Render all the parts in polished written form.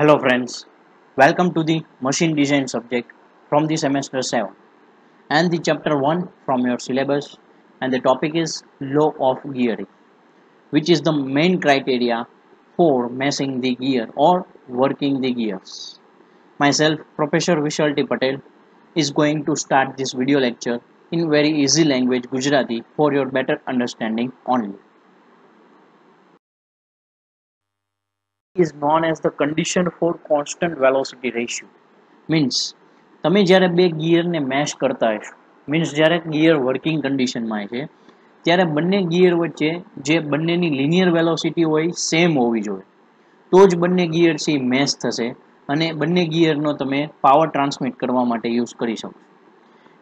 Hello friends, welcome to the machine design subject from the semester 7 and the chapter 1 from your syllabus, and the topic is law of gearing, which is the main criteria for messing the gear or working the gears. Myself, Professor Vishal T. Patel, is going to start this video lecture in very easy language Gujarati for your better understanding only. Is known as the condition for constant velocity ratio. Means તમે જ્યારે બે ગિયરને mesh કરતા હશો, means જ્યારે gear working કન્ડિશનમાં છે ત્યારે બંને ગિયર વચ્ચે જે બંનેની લિનિયર વેલોસિટી હોય સેમ હોવી જોઈએ, તો જ બંને ગિયર છે એ મેશ થશે અને બંને ગિયરનો તમે પાવર ટ્રાન્સમિટ કરવા માટે યુઝ કરી શકો.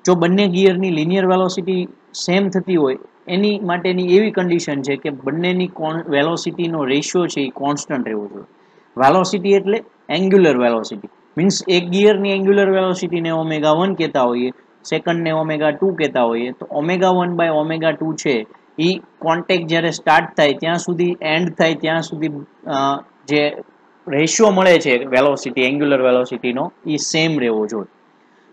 જો બંને ગિયરની લિનિયર વેલોસિટી સેમ થતી હોય એની માટેની એવી કન્ડિશન છે કે બંનેની વેલોસિટીનો રેશિયો છે એ કોન્સ્ટન્ટ રહેવો જોઈએ. વેલોસિટી એટલે એંગ્યુલર વેલોસિટી, મીન્સ એક ગિયરની એંગ્યુલર વેલોસિટીને ઓમેગા 1 કહેતા હોઈએ, સેકન્ડને ઓમેગા 2 કહેતા હોઈએ. તો ઓમેગા 1/ઓમેગા 2 છે એ કોન્ટેક્ટ જ્યારે સ્ટાર્ટ થાય ત્યાં સુધી એન્ડ થાય ત્યાં સુધી જે રેશિયો મળે છે વેલોસિટી એંગ્યુલર વેલોસિટીનો એ સેમ રહેવો જોઈએ,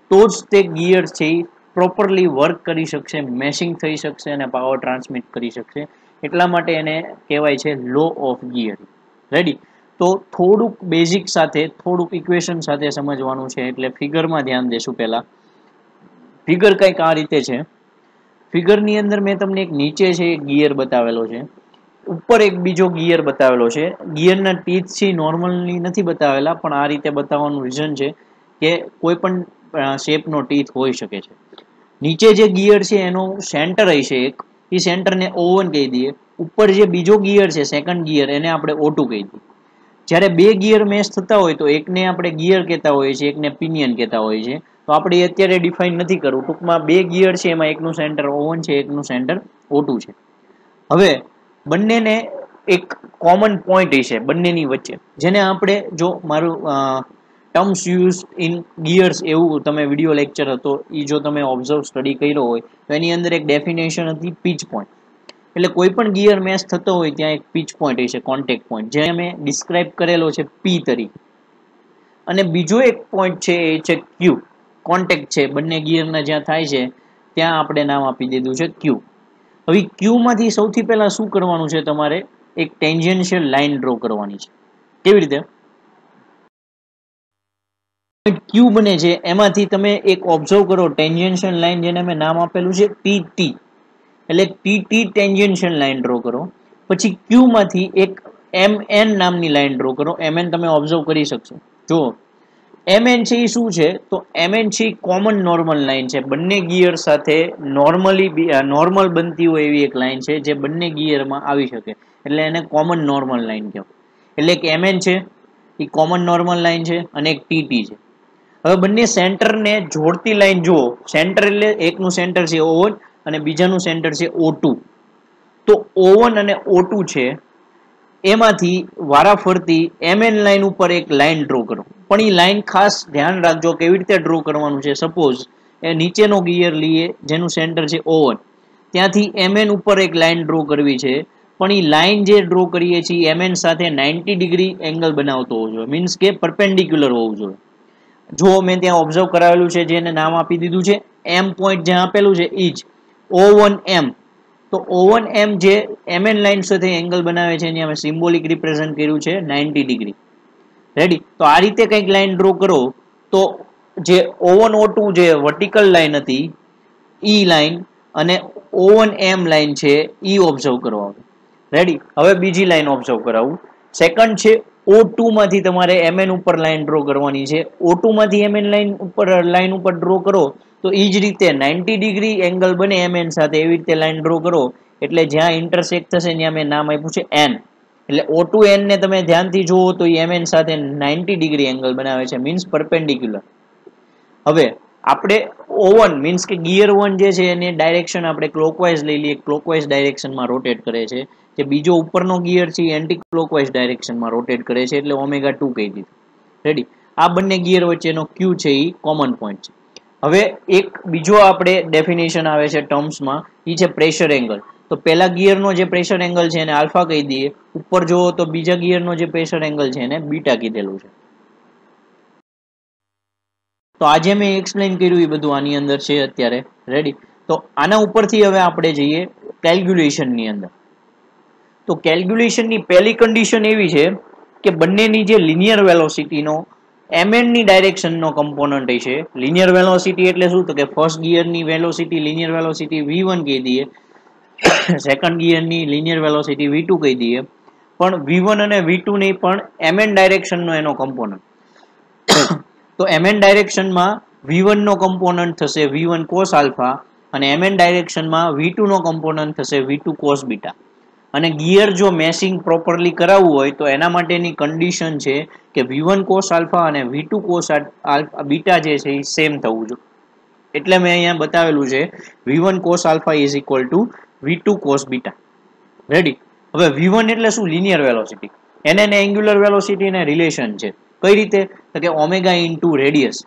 તો જ તે ગિયર છે એ પ્રોપરલી વર્ક કરી શકશે, મેશિંગ થઈ શકશે અને પાવર ટ્રાન્સમિટ કરી શકશે. એટલા માટે એને કહેવાય છે લો ઓફ ગિયરિંગ. રેડી? તો થોડુંક બેઝિક સાથે થોડુંક ઇક્વેશન સાથે સમજવાનું છે, એટલે ફિગરમાં ધ્યાન દેશું. પહેલાં ફિગર કંઈક આ રીતે છે. ફિગરની અંદર મેં તમને એક નીચે છે એક ગિયર બતાવેલો છે, ઉપર એક બીજો ગિયર બતાવેલો છે. ગિયરના ટીથ છે નોર્મલની નથી બતાવેલા, પણ આ રીતે બતાવવાનું રીઝન છે કે કોઈ પણ શેપનો ટીથ હોઈ શકે છે. નીચે જે ગિયર છે એનો સેન્ટર હશે એક, એ સેન્ટરને O1 કહી દઈએ. ઉપર જે બીજો ગિયર છે સેકન્ડ ગિયર એને આપણે O2 કહી દઈએ. જ્યારે બે ગિયર મેશ થતા હોય તો એકને આપણે ગિયર કહેતા હોઈએ છીએ, એકને પિનિયન કહેતા હોઈએ છીએ. તો આપણે અત્યારે ડિફાઇન નથી કરવું. ટૂંકમાં બે ગિયર છે એમાં એકનું સેન્ટર O1 છે, એકનું સેન્ટર O2 છે. હવે બંનેને એક કોમન પોઈન્ટ હશે બંનેની વચ્ચે, જેને આપણે જો મારું ટર્મ્સ યુઝડ ઇન ગિયર્સ એવું તમે વિડીયો લેક્ચર હતો એ જો તમે ઓબ્ઝર્વ સ્ટડી કર્યો હોય તો એની અંદર એક ડેફિનેશન હતી પીચ પોઈન્ટ. એટલે કોઈ પણ ગિયર મેચ થતો હોય ત્યાં એક પીચ પોઈન્ટ હશે, કોન્ટેક્ટ પોઈન્ટ, જે અમે ડિસ્ક્રાઇબ કરેલો છે P તરીકે. અને બીજો એક પોઈન્ટ છે એ છે Q, કોન્ટેક્ટ છે બંને ગિયરના જ્યાં થાય છે ત્યાં આપણે નામ આપી દીધું છે Q. હવે Qમાંથી સૌથી પહેલાં શું કરવાનું છે, તમારે એક ટેન્જેન્શિયલ લાઇન ડ્રો કરવાની છે. કેવી રીતે? Q બને છે એમાંથી તમે એક ઓબ્ઝર્વ કરો ટેન્જેન્શિયલ લાઇન, જેને મેં નામ આપેલું છે TT. એટલે TT ટેન્જેન્શિયલ લાઇન ડ્રો કરો. પછી Qમાંથી એક MN નામની લાઇન ડ્રો કરો. MN તમે ઓબ્ઝર્વ કરી શકશો. જો MN છે એ શું છે, તો MN છે કોમન નોર્મલ લાઇન છે, બંને ગિયર સાથે નોર્મલ બનતી હોય એવી એક લાઇન છે જે બંને ગિયરમાં આવી શકે, એટલે એને કોમન નોર્મલ લાઇન કહેવાય. એટલે એક MN છે એ કોમન નોર્મલ લાઇન છે અને એક TT છે. હવે બંને સેન્ટરને જોડતી લાઇન જુઓ. સેન્ટર એટલે એકનું સેન્ટર છે O1 અને બીજાનું સેન્ટર છે O2. તો O1 અને O2 છે એમાંથી વારાફરતી MN લાઇન ઉપર એક લાઇન ડ્રો કરો. પણ એ લાઇન ખાસ ધ્યાન રાખજો કેવી રીતે ડ્રો કરવાનું છે. સપોઝ એ નીચેનો ગિયર લઈએ જેનું સેન્ટર છે O1, ત્યાંથી MN ઉપર એક લાઇન ડ્રો કરવી છે. પણ એ લાઇન જે ડ્રો કરીએ છીએ MN સાથે 90 ડિગ્રી એંગલ બનાવતો હોવો જોઈએ, મીન્સ કે પરપેન્ડિક્યુલર હોવું જોઈએ. જો મેં ત્યાં ઓબ્ઝર્વ કરાવેલું છે જેને નામ આપી દીધું છે M પોઈન્ટ, જ્યાં આપેલું છે એ જ O1M. તો O1M જે MN લાઇન સાથે એંગલ બનાવે છે એને અમે સિમ્બોલિક રિપ્રેઝન્ટ કર્યું છે 90 ડિગ્રી. રેડી? તો આ રીતે કંઈક લાઇન ડ્રો કરો. તો જે O1O2 જે વર્ટિકલ લાઇન હતી E લાઇન અને O1M લાઇન છે E ઓબ્ઝર્વ કરાવું. રેડી? હવે બીજી લાઇન ઓબ્ઝર્વ કરાવું. સેકન્ડ છે O2 માંથી તમારે MN ઉપર લાઇન ડ્રો કરવાની છે. O2 માંથી MN લાઇન ઉપર ડ્રો કરો. તો એ જ રીતે 90 ડિગ્રી એંગલ બને MN સાથે એવી રીતે લાઇન ડ્રો કરો. એટલે જ્યાં ઇન્ટરસેક્ટ થશે ત્યાં મેં નામ આપ્યું છે N. એટલે O2N ને તમે ધ્યાનથી જુઓ તો એ MN સાથે 90 ડિગ્રી એંગલ બનાવે છે, મીન્સ પરપેન્ડિક્યુલર. હવે આપણે O1 મીન્સ કે ગિયર 1 જે છે એની ડાયરેક્શન આપણે ક્લોકવાઇઝ લઈ લઈએ. ક્લોકવાઇઝ ડાયરેક્શનમાં રોટેટ કરે છે. જે બીજો ઉપરનો ગિયર છે એન્ટી ક્લોકવાઇઝ ડાયરેક્શનમાં રોટેટ કરે છે, એટલે ઓમેગા 2 કહી દીધું. રેડી? આ બંને ગિયર વચ્ચેનો Q છે એ કોમન પોઈન્ટ છે. હવે એક બીજો આપણે ડેફિનેશન આવે છે ટર્મ્સમાં, એ છે પ્રેશર એંગલ. તો પહેલા ગિયરનો જે પ્રેશર એંગલ છે એને આલ્ફા કહી દઈએ. ઉપર જુઓ તો બીજા ગિયરનો જે પ્રેશર એંગલ છે એને બીટા કીધેલું છે. तो आज मैं एक्सप्लेन करू ये बधु आनी अंदर छे अत्यारे रेडी। तो आना उपरथी हवे आपणे जईए कैलक्युलेशन नी अंदर। तो कैलक्युलेशन नी पहली कंडीशन एवी छे के बंनेनी जे लीनियर वेलोसिटी नो mn नी डायरेक्शन नो कम्पोनंट हशे। लीनियर वेलोसिटी एटले शुं तो के फर्स्ट गियर नी वेलोसिटी लीनियर वेलोसिटी v1 कही दीए, सेकंड गियर नी लीनियर वेलोसिटी v2 कही दीए, पण v1 अने v2 ने पण mn डायरेक्शन नो एनो कम्पोनंट। तो mn डायरेक्शन में v1 नो कम्पोनंट थशे v1 cos अल्फा अने mn डायरेक्शन में v2 नो कम्पोनंट थशे v2 cos बीटा। अने गियर जो मैसिंग प्रोपरली करावू होय तो एना माटेनी कंडीशन छे के v1 cos अल्फा अने v2 cos अल्फा बीटा जे छे ई सेम थवू जो। एटले मैं अहींया बतावेलू छे v1 cos alpha is equal to v2 cos beta ready. हवे v1 एटले शुं लीनियर वेलोसिटी, एने ने एंग्युलर वेलोसिटी ने रिलेशन छे कई रीते तो के omega into radius.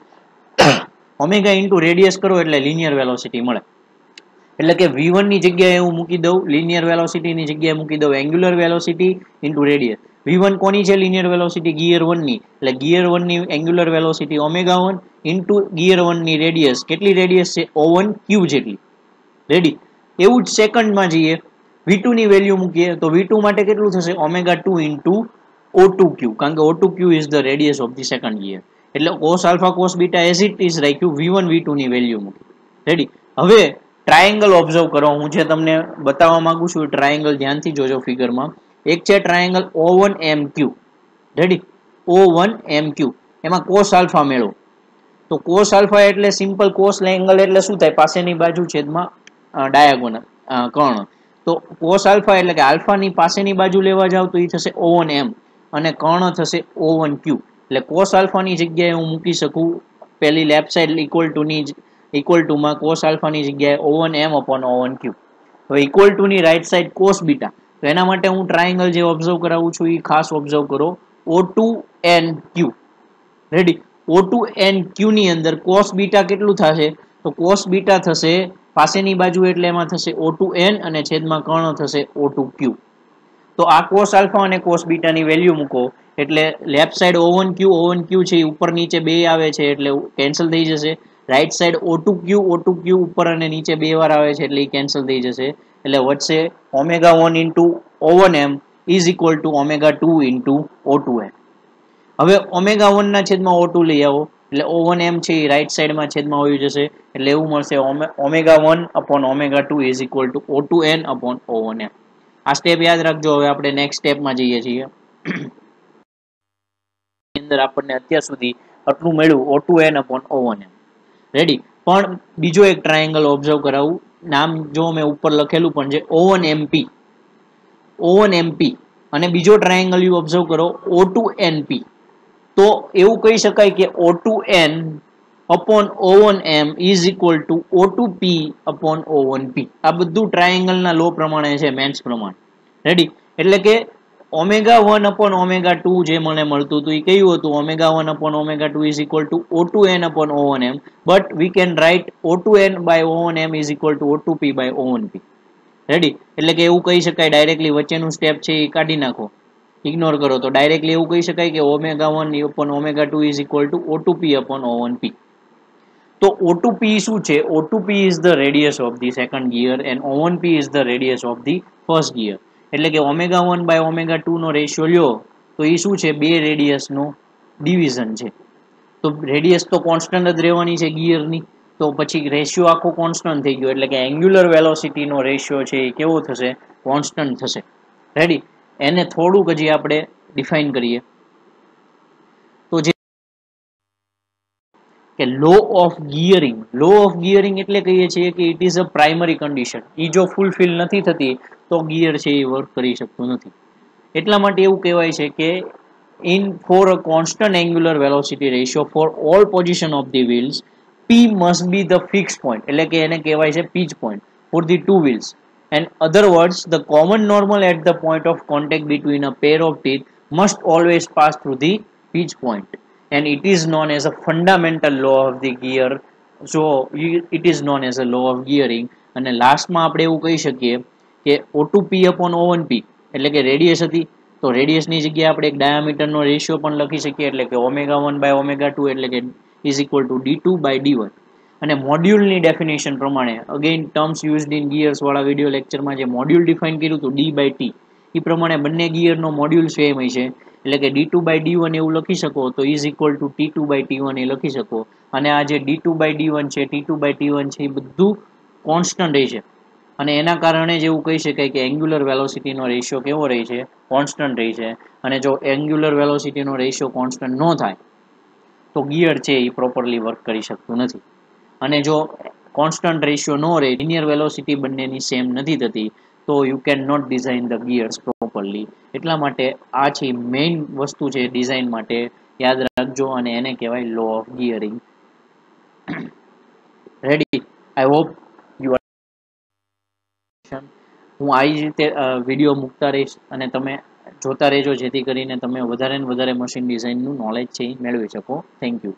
Omega into radius करो एटले लीनियर वेलोसिटी मळे। एटले के v1 नी जग्याए हूँ मूकी दऊं लीनियर वेलोसिटी नी जग्याए मूकी दऊं angular velocity into radius. v1 कोनी छे लीनियर वेलोसिटी गियर 1 नी, एटले गियर 1 नी angular velocity omega 1 into gear 1 नी रेडियस। केटली रेडियस छे o1 q जेटली रेडी। एवुं ज सेकंड मां जईए v2 नी वेल्यू मूकीए तो v2 माटे केटलुं थशे ओमेगा 2 इंटू O2Q, कारण के O2Q is the radius of the second gear. एटले cos alpha cos beta as it is राख्यू v1 v2 ની વેલ્યુ મૂકી રેડી। હવે ટ્રાયેંગલ ઓબ્ઝર્વ કરો, હું જે તમને બતાવવા માંગુ છું ટ્રાયેંગલ ધ્યાનથી જોજો ફિગર માં। એક છે ટ્રાયેંગલ O1MQ રેડી, O1MQ એમાં cos અલ્ફા મેળવો। તો cos અલ્ફા એટલે સિમ્પલ cos એંગલ એટલે શું થાય પાસેની બાજુ છેદમાં ડાયાગોનલ કર્ણ। તો cos અલ્ફા એટલે કે અલ્ફા ની પાસેની બાજુ લેવા જાવ તો ઈ થશે O1M अने कर्ण थशे O1Q। एटले cos अल्फा नी जग्याए हूँ मूकी सकूँ पहली लेफ्ट साइड इक्वल टू में cos अल्फा नी जग्याए O1M अपॉन O1Q। हवे इक्वल टू नी राइट साइड cos बीटा। तो एना माटे हूँ ट्रायंगल जे ऑब्जर्व करावुं छुं ई खास ऑब्जर्व करो O2NQ रेडी। O2NQ नी अंदर cos बीटा केटलुं थशे तो cos बीटा थशे पासेनी बाजु एटले एमां थशे O2N अने छेदमां कर्ण थशे O2Q। तो आ cos अल्फा अने cos बीटा नी वेल्यू मूको एटले लेफ्ट साइड O1Q छे ऊपर नीचे बे आवे छे एटले कैंसल थई जशे। राइट साइड O2Q ऊपर अने नीचे बे वार आवे छे एटले ई कैंसल थई जशे। एटले वधशे omega 1 into O1M is equal to omega 2 into O2M। हवे ओमेगा 1 ना छेदमां O2 लई आવો एटले O1M छे ई राइट साइड मां छेदमां आवी जशे एटले एवुं મળશે omega 1 upon omega 2 is equal to O2N upon O1M। आ स्टेप याद रखो। हवे आपणे नेक्स्ट स्टेप में जाइए छीए अंदर आपणे अत्यार सुधी आटलू मळ्यु O2n अपॉन O1m रेडी। पण बीजो एक ट्रायंगल ऑब्जर्व करावू, नाम जो मैं ऊपर लखेलू पण जे O1mp अने बीजो ट्रायंगल यू ऑब्जर्व करो O2np। तो एवुं कही शकाय के O2n upon O1m is equal to O2p upon O1p। आ बधु ट्रायंगल ना लो प्रमाणे छे, मेन्स प्रमाणे रेडी। एटले के ओमेगा 1 अपॉन ओमेगा 2 जे मने मळतुं तो ई कयुं हतुं omega 1 upon omega 2 is equal to O2n upon O1m, but we can write O2n by O1m is equal to O2p by O1p ready. एटले के एवुं कही शकाय डायरेक्टली वच्चेनुं स्टेप छे ई काढी नाखो, इग्नोर करो। तो डायरेक्टली एवुं कही शकाय के omega 1 upon omega 2 is equal to O2p upon O1p। तो O2P शू है? O2P is the radius of the second gear and O1P is the radius of the first gear. एटले के ओमेगा 1 बाय ओमेगा 2 नो रेशियो लो तो ये शू है? बे रेडियस नो डिविजन है। तो रेडियस तो कॉन्स्टंट ज रहेवानी छे गियर नी, तो पछी रेशियो आखो कॉन्स्टंट थई गयो। एटले के एंग्युलर वेलोसिटी नो रेशियो है केवो थशे? कॉन्स्टंट थशे रेडी। एने थोड़ूं हजी आपणे डिफाइन करीए तो जे के law of gearing. Law of gearing एटले कहीए छे कि it is a primary condition. ई जो फूलफिल नहीं थती तो गियर छे वर्क करी शकतो नथी। एटला माटे एवुं कहेवाय छे के in for a constant angular velocity ratio for all position of the wheels P must be the fix point. एटले के एने कहेवाय छे pitch point for the two wheels and other words the common normal at the point of contact between a pair of teeth must always pass through the pitch point and it is known as a fundamental law of the gear, so it is known as a law of gearing। અને લાસ્ટમાં આપણે એવું કહી શકીએ કે O2P upon O1P એટલે કે radius હતી તો રેડિયસની જગ્યાએ આપણે એક ડાયામીટરનો રેશિયો પણ લખી શકીએ। એટલે કે ઓમેગા 1 બાય ઓમેગા 2 એટલે કે is equal to d2 by d1. અને મોડ્યુલની ડેફિનેશન પ્રમાણે again terms used in gears વાળા વિડીયો લેક્ચરમાં જે મોડ્યુલ ડિફાઇન કર્યું હતું ડી બાય ટી એ પ્રમાણે બંને ગિયરનો મોડ્યુલ સેમ હશે એટલે કે D two by D one એવું લખી શકો તો is equal to T two by T one એ લખી શકો. અને આ જે D two by D one છે T two by T one છે એ બધું કોન્સ્ટન્ટ રહેશે અને એના કારણે જ એવું કહી શકાય કે એંગ્યુલર વેલોસિટીનો રેશિયો કેવો રહે છે કોન્સ્ટન્ટ રહે છે. અને જો એંગ્યુલર વેલોસિટીનો રેશિયો કોન્સ્ટન્ટ ન થાય તો ગિયર છે એ પ્રોપરલી વર્ક કરી શકતું નથી. અને જો કોન્સ્ટન્ટ રેશિયો નો રહે લિનિયર વેલોસિટી બંનેની સેમ નથી થતી તો you can not design the gears properly. એટલા માટે આ છે મેઇન વસ્તુ છે ડિઝાઇન માટે યાદ રાખજો અને એને કહેવાય law of gearing. Ready I hope you are. હું આ જ રીતે વિડીયો મૂકતા રહીશ અને તમે જોતા રહેજો જેથી કરીને તમે વધારે ને વધારે મશીન ડિઝાઇનનું નોલેજ છે એ મેળવી શકો. Thank you.